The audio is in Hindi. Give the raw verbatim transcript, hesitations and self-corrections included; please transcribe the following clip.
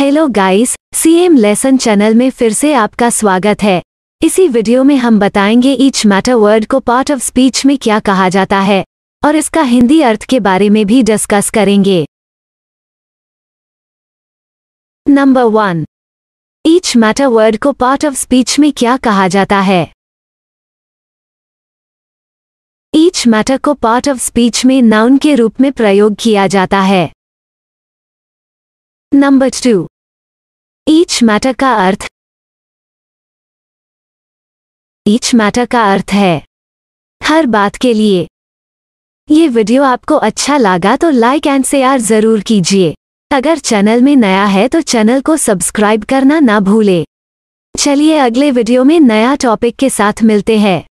Hello guys, C M lesson channel में फिर से आपका स्वागत है। इसी वीडियो में हम बताएंगे ईच मैटर वर्ड को पार्ट ऑफ स्पीच में क्या कहा जाता है और इसका हिंदी अर्थ के बारे में भी डिस्कस करेंगे। Number one, each matter word को पार्ट ऑफ स्पीच में क्या कहा जाता है। ईच मैटर को पार्ट ऑफ स्पीच में नाउन के रूप में प्रयोग किया जाता है। नंबर टू, ईच मैटर का अर्थ ईच मैटर का अर्थ है हर बात के लिए। ये वीडियो आपको अच्छा लगा तो लाइक एंड शेयर जरूर कीजिए। अगर चैनल में नया है तो चैनल को सब्सक्राइब करना ना भूले। चलिए अगले वीडियो में नया टॉपिक के साथ मिलते हैं।